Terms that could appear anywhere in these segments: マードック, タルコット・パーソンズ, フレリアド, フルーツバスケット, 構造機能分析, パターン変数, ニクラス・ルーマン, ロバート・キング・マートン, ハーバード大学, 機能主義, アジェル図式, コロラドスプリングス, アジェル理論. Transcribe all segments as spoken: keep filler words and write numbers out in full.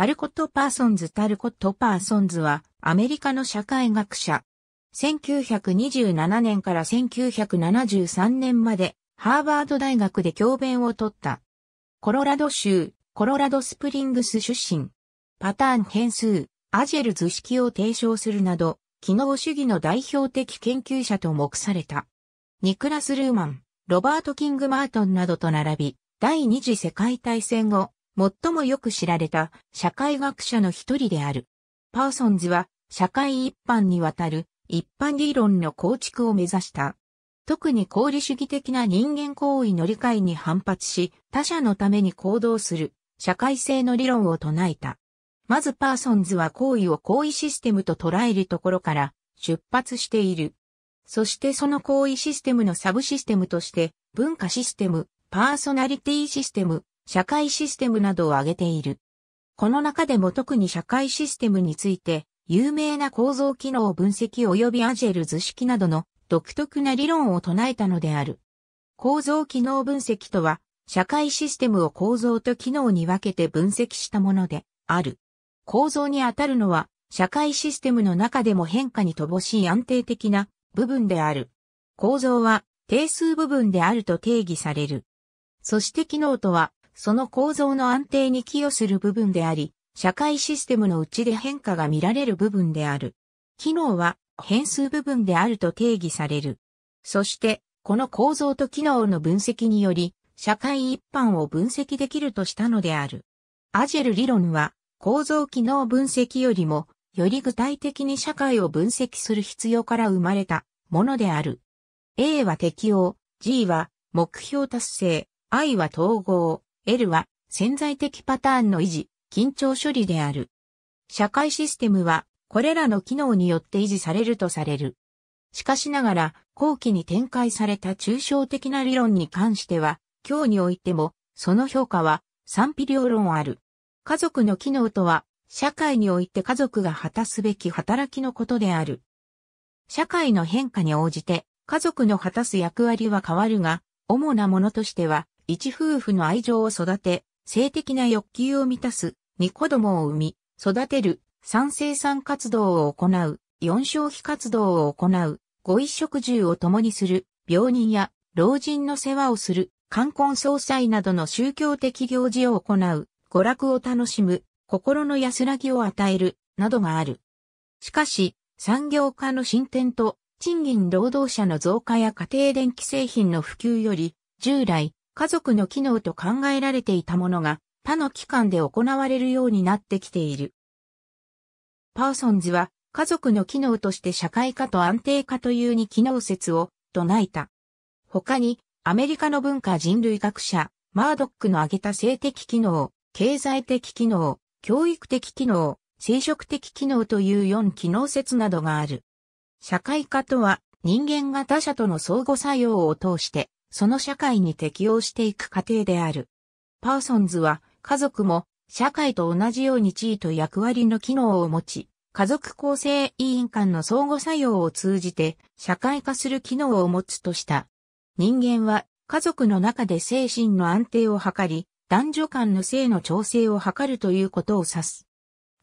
タルコット・パーソンズタルコット・パーソンズはアメリカの社会学者。せんきゅうひゃくにじゅうななねんからせんきゅうひゃくななじゅうさんねんまでハーバード大学で教鞭を取った。コロラド州、コロラドスプリングス出身。パターン変数、アジェル図式を提唱するなど、機能主義の代表的研究者と目された。ニクラス・ルーマン、ロバート・キング・マートンなどと並び、第二次世界大戦後、最もよく知られた社会学者の一人である。パーソンズは社会一般にわたる一般理論の構築を目指した。特に功利主義的な人間行為の理解に反発し、他者のために行動する社会性の理論を唱えた。まずパーソンズは行為を行為システムと捉えるところから出発している。そしてその行為システムのサブシステムとして文化システム、パーソナリティシステム、社会システムなどを挙げている。この中でも特に社会システムについて、有名な構造機能分析及びアジェル図式などの独特な理論を唱えたのである。構造機能分析とは、社会システムを構造と機能に分けて分析したものである。構造にあたるのは、社会システムの中でも変化に乏しい安定的な部分である。構造は定数部分であると定義される。そして機能とは、その構造の安定に寄与する部分であり、社会システムのうちで変化が見られる部分である。機能は変数部分であると定義される。そして、この構造と機能の分析により、社会一般を分析できるとしたのである。アジェル理論は、構造機能分析よりも、より具体的に社会を分析する必要から生まれたものである。A は適応、G は目標達成、I は統合。L は潜在的パターンの維持、緊張処理である。社会システムはこれらの機能によって維持されるとされる。しかしながら後期に展開された抽象的な理論に関しては、今日においてもその評価は賛否両論ある。家族の機能とは社会において家族が果たすべき働きのことである。社会の変化に応じて家族の果たす役割は変わるが、主なものとしては、一夫婦の愛情を育て、性的な欲求を満たす、二子供を産み、育てる、三生産活動を行う、四消費活動を行う、五衣食住を共にする、病人や老人の世話をする、冠婚葬祭などの宗教的行事を行う、娯楽を楽しむ、心の安らぎを与える、などがある。しかし、産業化の進展と、賃金労働者の増加や家庭電気製品の普及より、従来、家族の機能と考えられていたものが他の機関で行われるようになってきている。パーソンズは家族の機能として社会化と安定化というに機能説を唱えた。他にアメリカの文化人類学者マードックの挙げた性的機能、経済的機能、教育的機能、生殖的機能というよん機能説などがある。社会化とは人間が他者との相互作用を通して、その社会に適応していく過程である。パーソンズは家族も社会と同じように地位と役割の機能を持ち、家族構成委員間の相互作用を通じて社会化する機能を持つとした。人間は家族の中で精神の安定を図り、男女間の性の調整を図るということを指す。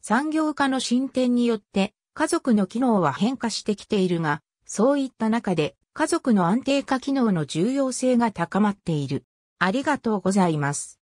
産業化の進展によって家族の機能は変化してきているが、そういった中で、家族の安定化機能の重要性が高まっている。ありがとうございます。